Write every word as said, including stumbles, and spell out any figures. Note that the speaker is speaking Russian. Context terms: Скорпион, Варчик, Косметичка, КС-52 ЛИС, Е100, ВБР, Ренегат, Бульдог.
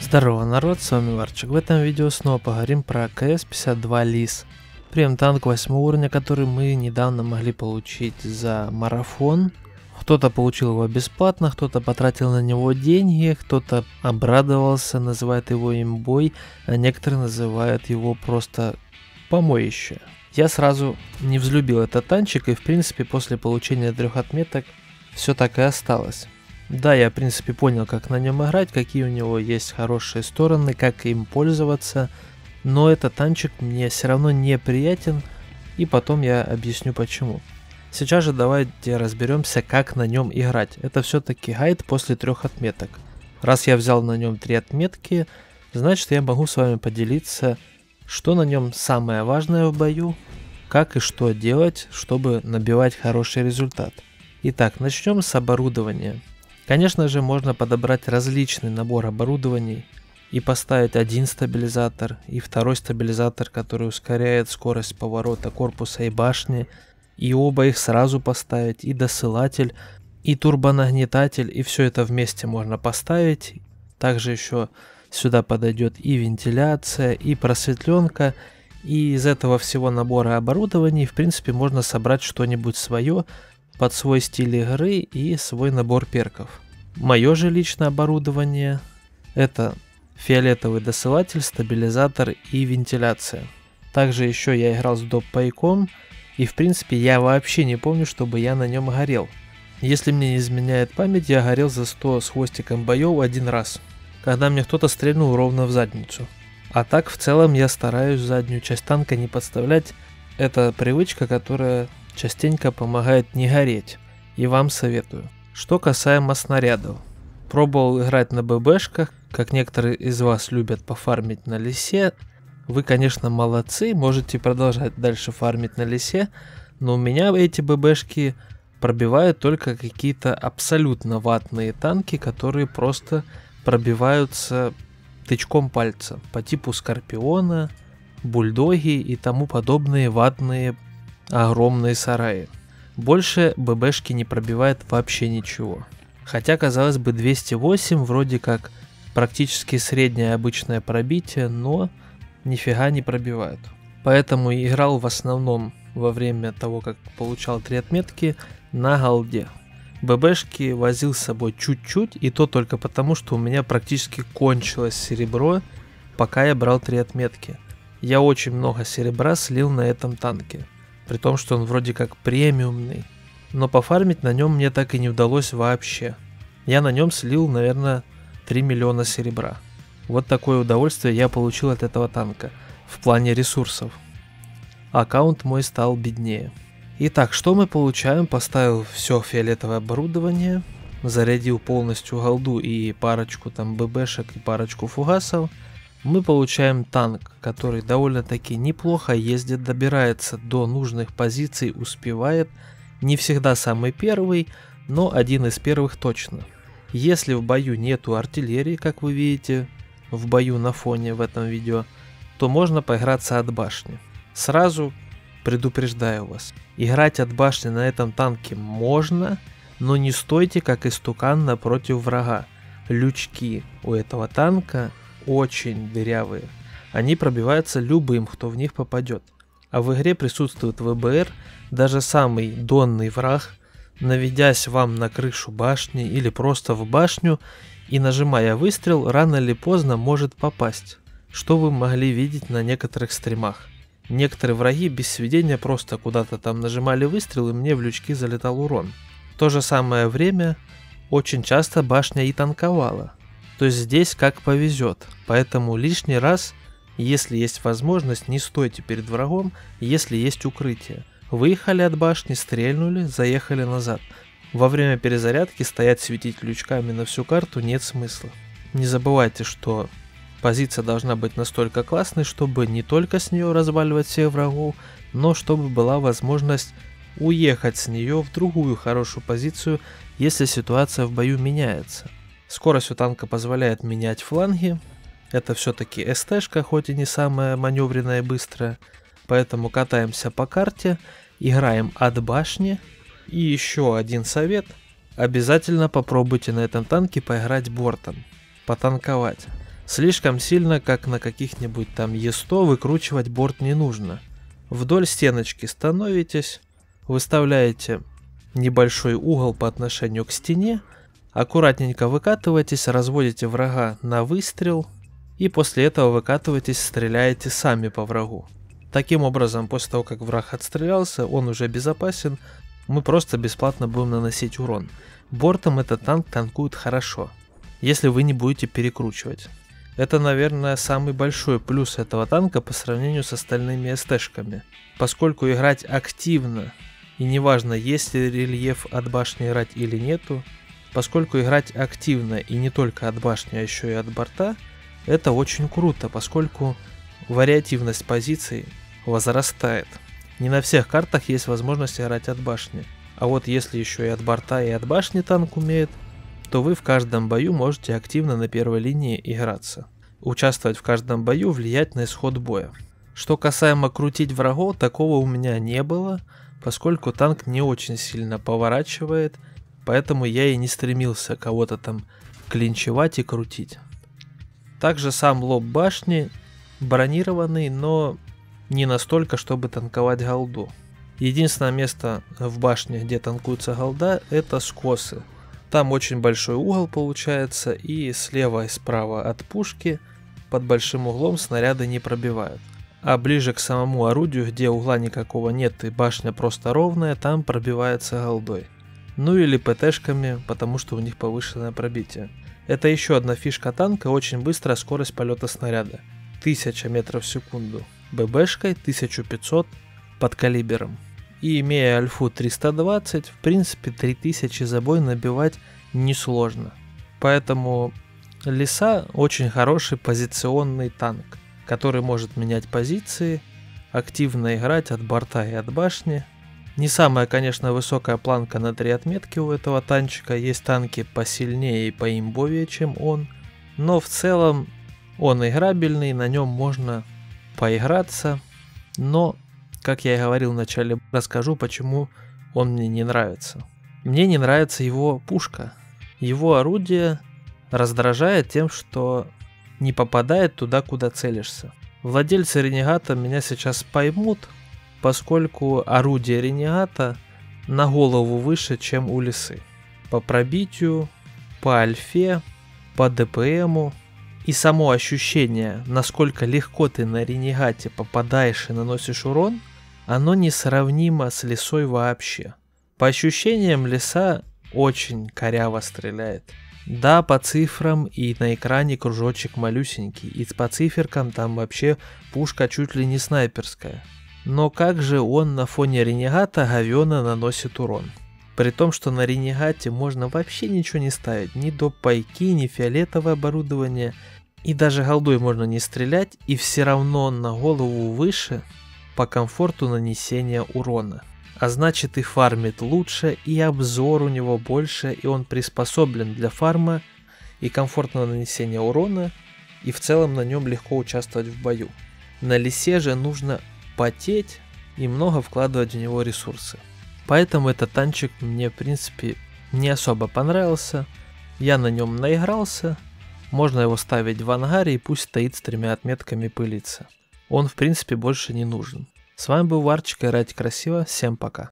Здорово, народ, с вами Варчик. В этом видео снова поговорим про КС пятьдесят два ЛИС. Прям танк восьмого уровня, который мы недавно могли получить за марафон. Кто-то получил его бесплатно, кто-то потратил на него деньги, кто-то обрадовался, называет его имбой, а некоторые называют его просто помоище. Я сразу не взлюбил этот танчик, и в принципе после получения трех отметок все так и осталось. Да, я в принципе понял, как на нем играть, какие у него есть хорошие стороны, как им пользоваться, но этот танчик мне все равно неприятен, и потом я объясню почему. Сейчас же давайте разберемся, как на нем играть. Это все-таки гайд после трех отметок. Раз я взял на нем три отметки, значит я могу с вами поделиться, что на нем самое важное в бою, как и что делать, чтобы набивать хороший результат. Итак, начнем с оборудования. Конечно же, можно подобрать различный набор оборудований и поставить один стабилизатор и второй стабилизатор, который ускоряет скорость поворота корпуса и башни, и оба их сразу поставить, и досылатель, и турбонагнетатель, и все это вместе можно поставить. Также еще сюда подойдет и вентиляция, и просветленка, и из этого всего набора оборудований, в принципе, можно собрать что-нибудь свое, под свой стиль игры и свой набор перков. Мое же личное оборудование — это фиолетовый досылатель, стабилизатор и вентиляция. Также еще я играл с доп-пайком, и в принципе я вообще не помню, чтобы я на нем горел. Если мне не изменяет память, я горел за сто с хвостиком боев один раз, когда мне кто-то стрельнул ровно в задницу. А так в целом я стараюсь заднюю часть танка не подставлять. Это привычка, которая частенько помогает не гореть, и вам советую. Что касаемо снарядов. Пробовал играть на ББшках, как некоторые из вас любят пофармить на лисе. Вы, конечно, молодцы, можете продолжать дальше фармить на лисе, но у меня эти ББшки пробивают только какие-то абсолютно ватные танки, которые просто пробиваются тычком пальца, по типу Скорпиона, Бульдоги и тому подобные ватные огромные сараи. Больше ББшки не пробивает вообще ничего. Хотя, казалось бы, двести восемь вроде как практически среднее обычное пробитие, но нифига не пробивают. Поэтому играл в основном во время того, как получал три отметки, на голде. ББшки возил с собой чуть-чуть, и то только потому, что у меня практически кончилось серебро, пока я брал три отметки. Я очень много серебра слил на этом танке, при том, что он вроде как премиумный. Но пофармить на нем мне так и не удалось вообще. Я на нем слил, наверное, три миллиона серебра. Вот такое удовольствие я получил от этого танка в плане ресурсов. Аккаунт мой стал беднее. Итак, что мы получаем? Поставил все фиолетовое оборудование, зарядил полностью голду и парочку там ББшек и парочку фугасов. Мы получаем танк, который довольно-таки неплохо ездит, добирается до нужных позиций, успевает. Не всегда самый первый, но один из первых точно. Если в бою нету артиллерии, как вы видите, в бою на фоне в этом видео, то можно поиграться от башни. Сразу предупреждаю вас, играть от башни на этом танке можно, но не стойте как истукан напротив врага. Лючки у этого танка очень дырявые, они пробиваются любым, кто в них попадет. А в игре присутствует ВБР, даже самый донный враг, наведясь вам на крышу башни или просто в башню и нажимая выстрел, рано или поздно может попасть, что вы могли видеть на некоторых стримах. Некоторые враги без сведения просто куда-то там нажимали выстрел, и мне в лючки залетал урон. В то же самое время очень часто башня и танковала. То есть здесь как повезет, поэтому лишний раз, если есть возможность, не стойте перед врагом, если есть укрытие. Выехали от башни, стрельнули, заехали назад. Во время перезарядки стоять светить лючками на всю карту нет смысла. Не забывайте, что позиция должна быть настолько классной, чтобы не только с нее разваливать всех врагов, но чтобы была возможность уехать с нее в другую хорошую позицию, если ситуация в бою меняется. Скорость у танка позволяет менять фланги, это все-таки эс тэ-шка, хоть и не самая маневренная и быстрая, поэтому катаемся по карте, играем от башни. И еще один совет, обязательно попробуйте на этом танке поиграть бортом, потанковать. Слишком сильно, как на каких-нибудь там е сто, выкручивать борт не нужно. Вдоль стеночки становитесь, выставляете небольшой угол по отношению к стене, аккуратненько выкатываетесь, разводите врага на выстрел и после этого выкатываетесь, стреляете сами по врагу. Таким образом, после того, как враг отстрелялся, он уже безопасен, мы просто бесплатно будем наносить урон. Бортом этот танк танкует хорошо, если вы не будете перекручивать. Это, наверное, самый большой плюс этого танка по сравнению с остальными эс тэ-шками, поскольку играть активно, и неважно, есть ли рельеф от башни играть или нету, поскольку играть активно и не только от башни, а еще и от борта, это очень круто, поскольку вариативность позиций возрастает. Не на всех картах есть возможность играть от башни, а вот если еще и от борта и от башни танк умеет, то вы в каждом бою можете активно на первой линии играться, участвовать в каждом бою, влиять на исход боя. Что касаемо крутить врагов, такого у меня не было, поскольку танк не очень сильно поворачивает, поэтому я и не стремился кого-то там клинчевать и крутить. Также сам лоб башни бронированный, но не настолько, чтобы танковать голду. Единственное место в башне, где танкуется голда, это скосы. Там очень большой угол получается, и слева и справа от пушки под большим углом снаряды не пробивают. А ближе к самому орудию, где угла никакого нет и башня просто ровная, там пробивается голдой. Ну или пэ тэ-шками, потому что у них повышенное пробитие. Это еще одна фишка танка, очень быстрая скорость полета снаряда. тысяча метров в секунду бэ бэ-шкой, тысяча пятьсот под калибером. И имея альфу триста двадцать, в принципе три тысячи за бой набивать несложно. Поэтому лиса очень хороший позиционный танк, который может менять позиции, активно играть от борта и от башни. Не самая, конечно, высокая планка на три отметки у этого танчика, есть танки посильнее и поимбовее, чем он. Но в целом он играбельный, на нем можно поиграться, но... Как я и говорил в начале, расскажу, почему он мне не нравится. Мне не нравится его пушка. Его орудие раздражает тем, что не попадает туда, куда целишься. Владельцы Ренегата меня сейчас поймут, поскольку орудие Ренегата на голову выше, чем у лисы. По пробитию, по альфе, по дэ пэ эму. И само ощущение, насколько легко ты на Ренегате попадаешь и наносишь урон, оно несравнимо с лисой вообще. По ощущениям, лиса очень коряво стреляет. Да, по цифрам и на экране кружочек малюсенький, и по циферкам там вообще пушка чуть ли не снайперская. Но как же он на фоне Ренегата говёно наносит урон? При том, что на Ренегате можно вообще ничего не ставить, ни доп. Пайки, ни фиолетовое оборудование, и даже голдой можно не стрелять, и все равно он на голову выше по комфорту нанесения урона. А значит, и фармит лучше, и обзор у него больше, и он приспособлен для фарма и комфортного нанесения урона, и в целом на нем легко участвовать в бою. На лисе же нужно потеть и много вкладывать в него ресурсы. Поэтому этот танчик мне, в принципе, не особо понравился. Я на нем наигрался. Можно его ставить в ангаре и пусть стоит с тремя отметками пылиться. Он, в принципе, больше не нужен. С вами был Варчик. Играйте красиво. Всем пока.